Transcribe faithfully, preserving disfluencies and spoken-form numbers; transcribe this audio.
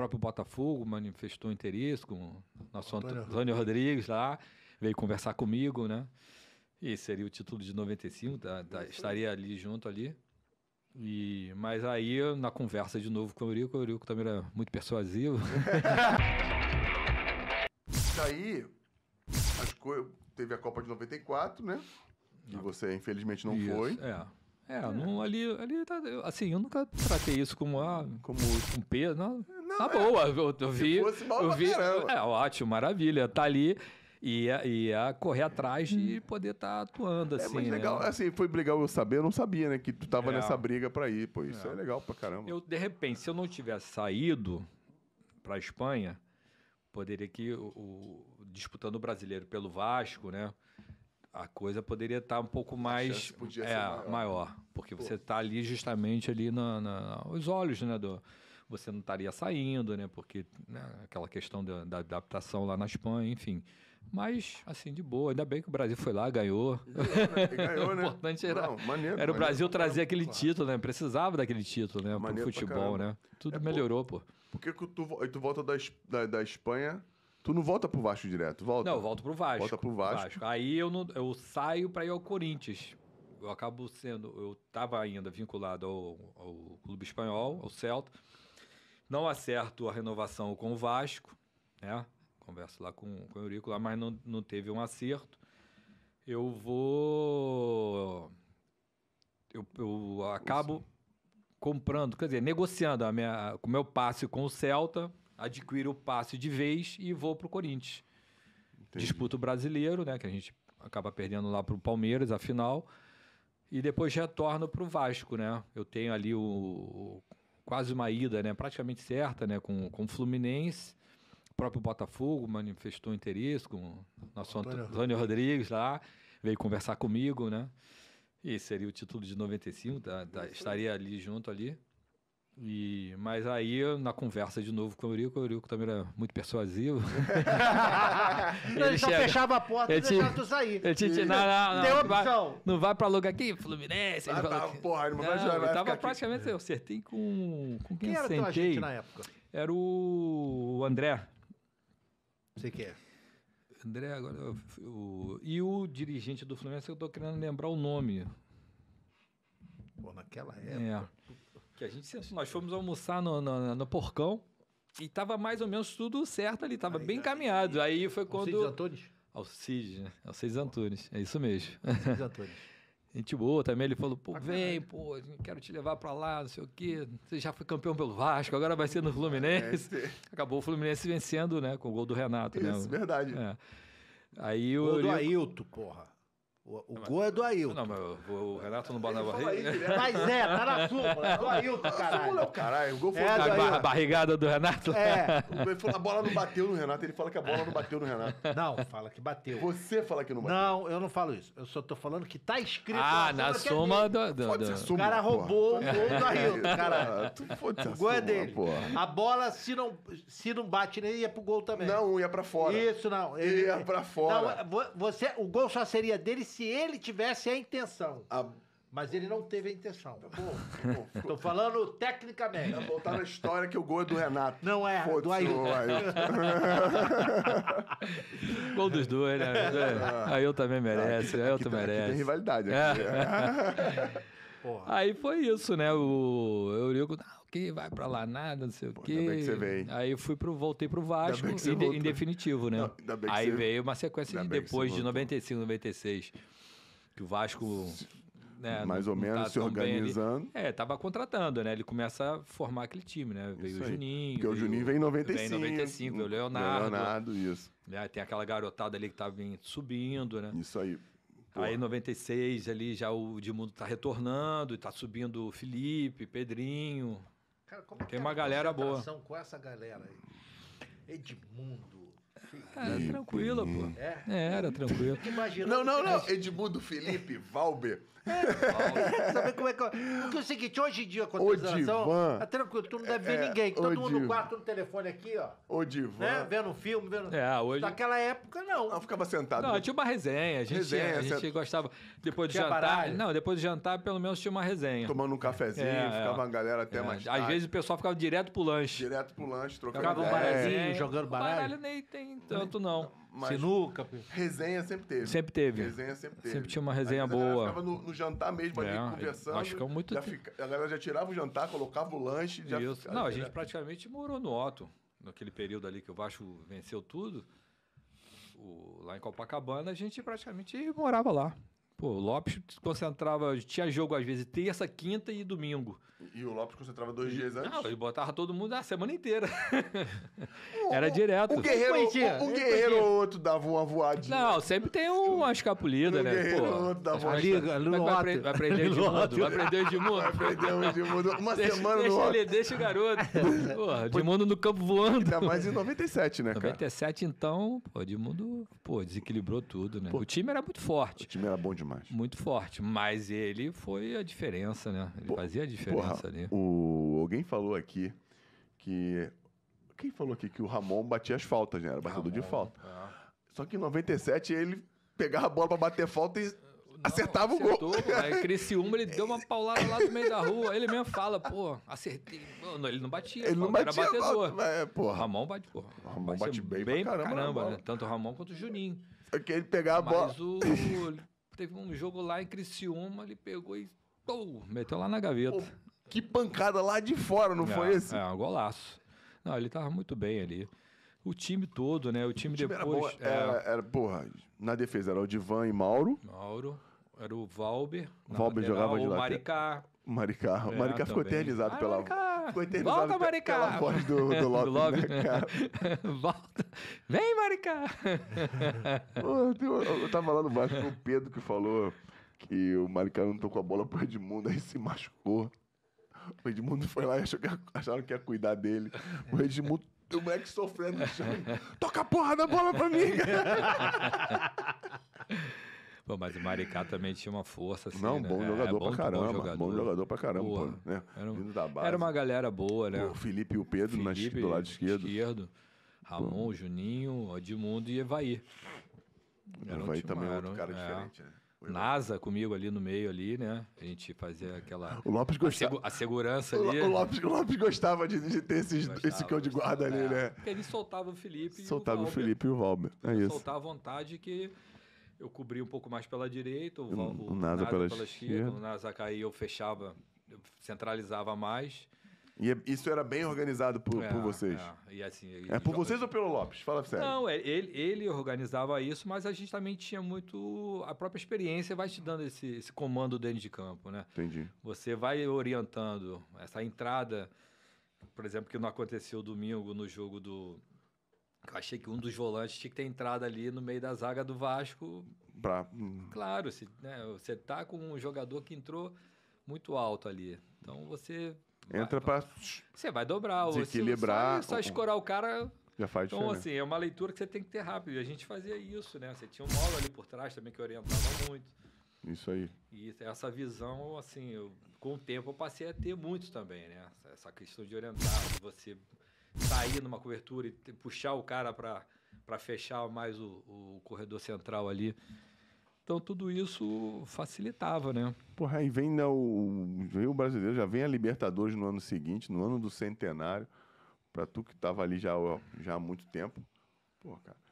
próprio Botafogo manifestou interesse, com o nosso Antônio, Antônio Rodrigues lá, veio conversar comigo, né? E seria o título de noventa e cinco, tá, tá, estaria ali junto ali. E, mas aí, na conversa de novo com o Eurico, o Eurico também era muito persuasivo. Aí, as co... teve a Copa de noventa e quatro, né? E você, infelizmente, não isso, foi. É, é, é. Não, ali, ali, assim, eu nunca tratei isso como, ah, como um peso. Não, não, tá é. boa, eu, eu vi. Se fosse mal eu vi é ótimo, maravilha, tá ali. Ia, ia correr atrás de poder estar tá atuando, assim. É, mas legal, né? Assim, foi legal eu saber, eu não sabia, né? Que tu tava é. nessa briga pra ir, pô. Isso é, é legal pra caramba. Eu, de repente, se eu não tivesse saído pra Espanha, poderia que, o, o, disputando o brasileiro pelo Vasco, né? A coisa poderia estar tá um pouco mais... Podia é, ser maior. maior. Porque pô. Você tá ali, justamente, ali na, na, os olhos, né? Do, você não estaria saindo, né? Porque né, aquela questão da, da adaptação lá na Espanha, enfim... Mas, assim, de boa. Ainda bem que o Brasil foi lá, ganhou. E ganhou, né? O importante era, não, maneiro, era o Brasil trazer aquele claro. título, né? Precisava daquele título, né? Maneiro pro futebol, né? Tudo é, melhorou, pô. Por que tu, tu volta da, da, da Espanha... Tu não volta pro Vasco direto? Volta? Não, eu volto pro Vasco. Volta pro Vasco. Vasco. Aí eu, não, eu saio pra ir ao Corinthians. Eu acabo sendo... Eu tava ainda vinculado ao, ao clube espanhol, ao Celta. Não acerto a renovação com o Vasco, né? Converso lá com, com o Eurico, lá, mas não, não teve um acerto. Eu vou... Eu, eu acabo comprando, quer dizer, negociando a minha, o meu passe com o Celta, adquiro o passe de vez e vou para o Corinthians. Entendi. Disputo o brasileiro, né, que a gente acaba perdendo lá para o Palmeiras, a final, e depois retorno para o Vasco. Né? Eu tenho ali o, o, quase uma ida né, praticamente certa né, com, com o Fluminense. O próprio Botafogo manifestou interesse, com o nosso Antônio, Antônio Rodrigues lá, veio conversar comigo, né? E seria o título de noventa e cinco, tá, tá, estaria ali junto ali. E, mas aí, na conversa de novo com o Eurico, o Eurico também era muito persuasivo. ele ele chega, só fechava a porta e deixava tu sair. Ele te, não, não, não, deu não, opção. Vai, não vai pra lugar aqui, Fluminense. Ah, ele tá, porra, não, não vai jogar. Eu tava praticamente, aqui. eu acertei com, com quem, quem era sentei. Tua gente na época? Era o André. Você quer? André, agora... O, e o dirigente do Fluminense, eu tô querendo lembrar o nome. Pô, naquela época... É. Que a gente, nós fomos almoçar no, no, no Porcão e tava mais ou menos tudo certo ali, tava aí, bem encaminhado. Aí foi quando... Alcides Antunes? Alcides, né? Alcides Antunes, é isso mesmo. Alcides Antunes. Gente boa também, ele falou, pô, vem, pô, quero te levar pra lá, não sei o quê. Você já foi campeão pelo Vasco, agora vai ser no Fluminense. É, Acabou o Fluminense vencendo, né? Com o gol do Renato, isso, né? Isso, verdade. É. Aí o gol Eurico... do Ailton, porra. O, o mas, gol é do Ailton. Não, mas o, o Renato não bota na barriga. Né? Mas é, tá na súmula, é do Ailton, caralho. Caralho, o gol foi é, do Ailton. A barrigada do Renato. É. Ele falou, a bola não bateu no Renato, ele fala que a bola não bateu no Renato. Não, fala que bateu. Você fala que não bateu. Não, eu não falo isso. Eu só tô falando que tá escrito. Ah, na soma é do, do, do... Suma, o cara porra. roubou o gol do Ailton, caralho. Tu foda-se a suma, porra. O gol é dele. A bola, se não, se não bate nele, ia pro gol também. Não, ia pra fora. Isso, não. Ele, ia pra fora. Não, você, o gol só seria dele se... Se ele tivesse a intenção. A... Mas ele não teve a intenção. Tá bom, tá bom. Tô falando tecnicamente. Vou voltar na história que o gol é do Renato. Não é, Pô, do Ailton. Gol dos dois, né? É. Ailton também merece. Não, aqui, Ailton aqui, merece. Aqui tem rivalidade aqui. É. Porra. Aí foi isso, né? O Eurico, não, que vai pra lá nada, não sei Pô, o quê. Ainda bem que você veio. Aí eu fui pro, voltei pro Vasco, em, de, em definitivo, né? Não, ainda bem que Aí você... veio uma sequência de depois de noventa e cinco, noventa e seis, que o Vasco... Né, mais não, ou menos tá se organizando. É, tava contratando, né? Ele começa a formar aquele time, né? Veio isso o Juninho. Porque veio, o Juninho veio em noventa e cinco. Veio em noventa e cinco, veio o Leonardo. Leonardo, isso. Né? Tem aquela garotada ali que tava subindo, né? Isso aí. Porra. Aí em noventa e seis ali já o Dimundo tá retornando e tá subindo o Felipe, Pedrinho. Cara, como tem uma galera boa. Com essa galera aí. Edmundo, Cara, era tranquilo, pô. É? É, era tranquilo. Não, não, não. Edmundo, Felipe, Valber. É, saber como é que... Porque é o seguinte, hoje em dia, com a atualização, tá tranquilo, tu não deve ver é, ninguém. Todo mundo Divan. No quarto, no telefone aqui, ó. O Divan. Né? Vendo um filme, vendo... É, hoje... Naquela época, não. Não, ficava sentado. Não, tinha uma resenha. A gente, resenha, a gente gostava... Depois do tinha jantar... Baralho. Não, depois do jantar, pelo menos tinha uma resenha. Tomando um cafezinho, é, ficava é. a galera até é. mais tarde. Às vezes o pessoal ficava direto pro lanche. Direto pro lanche, trocando ficava um baralhinho, jogando baralho. Baralho nem tem tanto, não. Mas sinuca. Resenha sempre teve. Sempre teve. Resenha sempre teve. Sempre tinha uma resenha boa. A galera ficava no, no jantar mesmo, é, ali, conversando. Nós ficamos muito tempo. Fica, a galera já tirava o jantar, colocava o lanche. Já Isso. Ficava, não, a gente era... praticamente morou no Otto. Naquele período ali que o Vasco venceu tudo, o, lá em Copacabana, a gente praticamente morava lá. Pô, o Lopes concentrava... Tinha jogo, às vezes, terça, quinta e domingo. E, e o Lopes concentrava dois e, dias antes? Não, ele botava todo mundo a semana inteira. O, era direto. O Guerreiro ou o Guerreiro outro dava uma voadinha. Não, sempre tem uma escapulida, o né? O Guerreiro ou outro dava uma escapulida. Vai prender o Dimundo. Vai prender o Dimundo. Vai prender o Dimundo. Uma deixa, semana deixa no ele, deixa o garoto. Pô, Dimundo no campo voando. Ainda mais em noventa e sete, né, cara? noventa e sete, então, pô, o Dimundo, pô, desequilibrou tudo, né? Pô, o time era muito forte. O time era bom demais. Muito forte, mas ele foi a diferença, né? Ele Pô, fazia a diferença porra, ali. O... Alguém falou aqui que... Quem falou aqui que o Ramon batia as faltas, né? Era batedor de falta. Ah. Só que em noventa e sete ele pegava a bola pra bater falta e... Não, acertava acertou, o gol. Aí Criciúma, ele deu uma paulada lá no meio da rua. Ele mesmo fala, pô, acertei. Não, ele não batia. Ele não batia. Era batedor. É, porra. Ramon bate, porra. Ramon bate bem, bem pra caramba. caramba né? Tanto o Ramon quanto o Juninho. Só que ele pegava a bola... Mas o... Teve um jogo lá em Criciúma, ele pegou e oh, meteu lá na gaveta. Oh, que pancada lá de fora, não é, foi esse? É, um golaço. Não, ele tava muito bem ali. O time todo, né? O time, o time depois... Era, é... era, era, porra, na defesa era o Divan e Mauro. Mauro. Era o Valber. Valber lateral, jogava de lá. O Maricá. Maricá. É, Maricá ficou eternizado, ah, pela... Maricá. Ficou eternizado Volta, Maricá. pela voz do, do Lopes. Né, Volta. Vem, Maricá. Eu tava lá no Vasco com o Pedro que falou que o Maricá não tocou a bola pro Edmundo, aí se machucou. O Edmundo foi lá e achou que, acharam que ia cuidar dele. O Edmundo, o moleque sofrendo no chão. Toca a porra da bola pra mim, cara. Pô, mas o Maricá também tinha uma força, assim, Não, né? bom jogador é, bom, pra caramba. Bom jogador. bom jogador pra caramba, Porra, pô, né? Era, um, da base. Era uma galera boa, né? O Felipe e o Pedro Felipe, nas, do lado esquerdo. esquerdo Ramon, pô. Juninho, Dimundo e Evair. O Evair um também é outro cara é, diferente, né? Nasa comigo ali no meio, ali, né? A gente fazia aquela... O Lopes gostava... A, seg a segurança o ali. O Lopes, né? o Lopes gostava de, de ter esses, gostava, esse cão de guarda ali, é. né? Porque ele soltava o Felipe soltava e o Soltava o Felipe e o Valber. É isso. Soltava à vontade que... Eu cobri um pouco mais pela direita, o, o, o Nada pela, pela esquerda, o Nasa caía, eu fechava, eu centralizava mais. E isso era bem organizado por, é, por vocês? É, e assim, é por joga... vocês ou pelo Lopes? Fala sério. Não, ele, ele organizava isso, mas a gente também tinha muito... A própria experiência vai te dando esse, esse comando dentro de campo, né? Entendi. Você vai orientando essa entrada, por exemplo, que não aconteceu domingo no jogo do... Eu achei que um dos volantes tinha que ter entrado ali no meio da zaga do Vasco. Pra... Claro, se, né, você tá com um jogador que entrou muito alto ali. Então você... Entra para Você vai dobrar. Desequilibrar. Ou se, só, só escorar o cara... Já faz então, diferença. Assim, é uma leitura que você tem que ter rápido. E a gente fazia isso, né? Você tinha um Mauro ali por trás também que orientava muito. Isso aí. E essa visão, assim, eu, com o tempo eu passei a ter muito também, né? Essa questão de orientar, de você... sair numa cobertura e puxar o cara para fechar mais o, o corredor central ali. Então, tudo isso facilitava, né? Porra, aí vem, né, o, vem o brasileiro, já vem a Libertadores no ano seguinte, no ano do centenário, para tu que tava ali já, já há muito tempo. Porra, cara.